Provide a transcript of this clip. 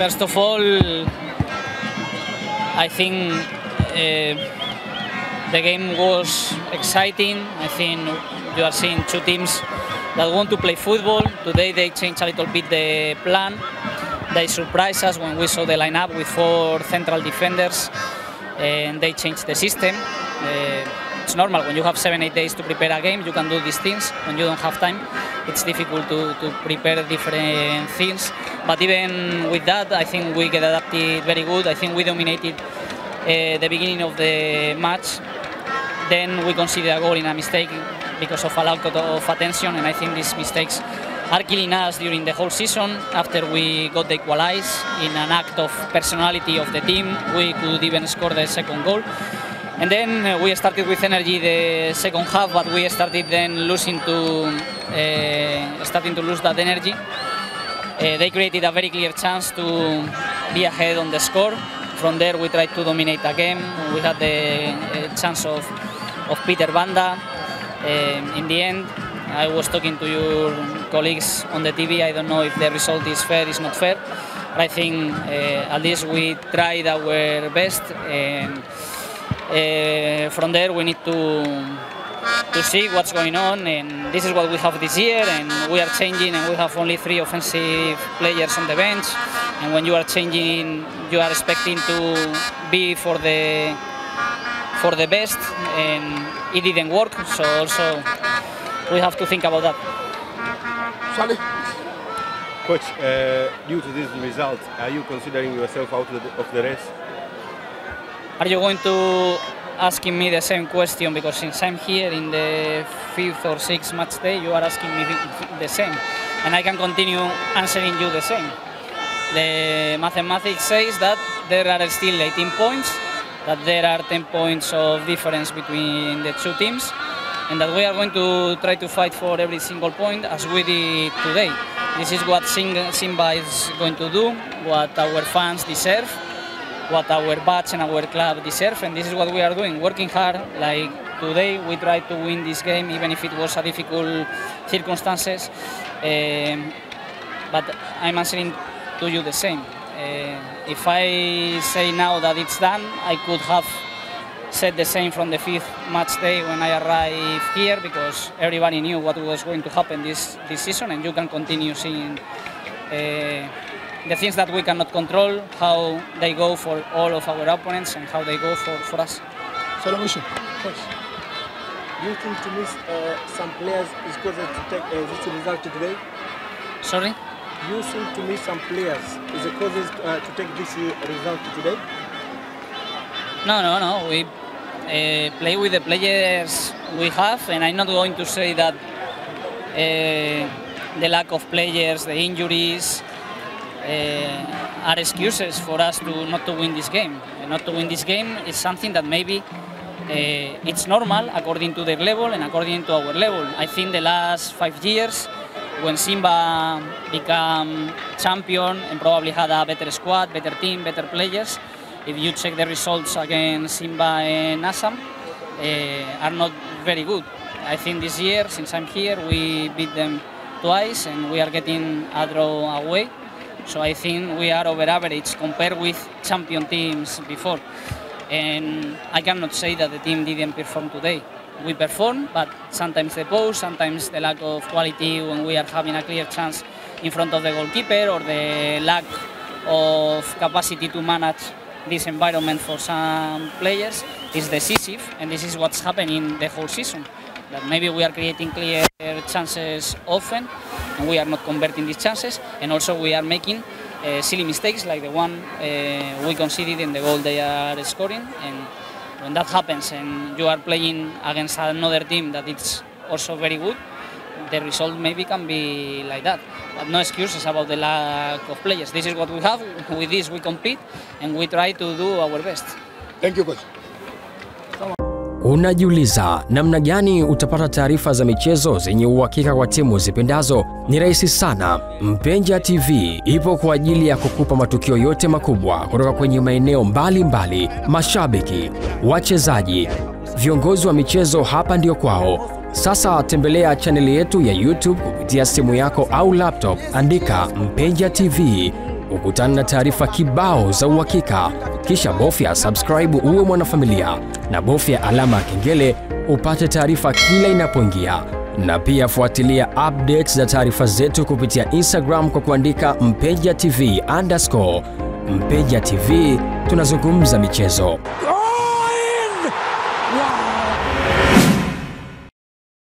First of all, I think the game was exciting. I think you are seeing two teams that want to play football. Today they changed a little bit the plan. They surprised us when we saw the lineup with four central defenders, and they changed the system. It's normal, when you have 7-8 days to prepare a game, you can do these things. When you don't have time, it's difficult to prepare different things. But even with that, I think we get adapted very good. I think we dominated the beginning of the match. Then we consider a goal in a mistake because of a lack of attention, and I think these mistakes are killing us during the whole season. After we got the equalize, in an act of personality of the team, we could even score the second goal. And then we started with energy the second half, but we started then starting to lose that energy. They created a very clear chance to be ahead on the score. From there we tried to dominate the game. We had the chance of Peter Banda. In the end, I was talking to your colleagues on the TV. I don't know if the result is fair, is not fair. But I think at least we tried our best. And from there we need to see what's going on, and this is what we have this year, and we are changing, and we have only 3 offensive players on the bench, and when you are changing you are expecting to be for the best, and it didn't work, so also we have to think about that. Sally. Coach, due to this result, are you considering yourself out of the race? Are you going to ask me the same question? Because since I'm here in the 5th or 6th match day, you are asking me the same. And I can continue answering you the same. The mathematics says that there are still 18 points, that there are 10 points of difference between the two teams, and that we are going to try to fight for every single point as we did today. This is what Simba is going to do, what our fans deserve, what our badge and our club deserve, and this is what we are doing, working hard. Like today, we tried to win this game, even if it was a difficult circumstances. But I'm answering to you the same. If I say now that it's done, I could have said the same from the 5th match day when I arrived here, because everybody knew what was going to happen this season, and you can continue seeing the things that we cannot control, how they go for all of our opponents and how they go for us. Salomation, coach. Do you think to miss some players is caused to take this result today? Sorry? You think to miss some players is a cause to take this result today? No. We play with the players we have, and I'm not going to say that the lack of players, the injuries, are excuses for us to not to win this game. Not to win this game is something that maybe it's normal according to their level and according to our level. I think the last 5 years, when Simba became champion and probably had a better squad, better team, better players, if you check the results against Simba and Assam, are not very good. I think this year, since I'm here, we beat them twice and we are getting a draw away. So I think we are over average compared with champion teams before. And I cannot say that the team didn't perform today. We perform, but sometimes the pose, sometimes the lack of quality when we are having a clear chance in front of the goalkeeper, or the lack of capacity to manage this environment for some players is decisive. And this is what's happening the whole season. That maybe we are creating clear chances often, and we are not converting these chances, and also we are making silly mistakes like the one we conceded in the goal they are scoring. And when that happens and you are playing against another team that is also very good, the result maybe can be like that. But no excuses about the lack of players. This is what we have, with this we compete and we try to do our best. Thank you, coach. Unajiuliza namna gani utapata taarifa za michezo zenye uhakika kwa timu zipendazo? Ni rahisi sana. Mpenja TV ipo kwa ajili ya kukupa matukio yote makubwa kutoka kwenye maeneo mbalimbali. Mashabiki, wachezaji, viongozi wa michezo, hapa ndio kwao. Sasa tembelea chaneli yetu ya YouTube kupitia simu yako au laptop, andika Mpenja TV. ukutana na taarifa kibao za uhakika, kisha bofya subscribe uwe mwanafamilia na bofya alama ya kengele upate taarifa kila inapoingia. Na pia fuatilia updates za taarifa zetu kupitia Instagram kwa kuandika Mpenja TV_. Mpenja TV, tunazungumza michezo.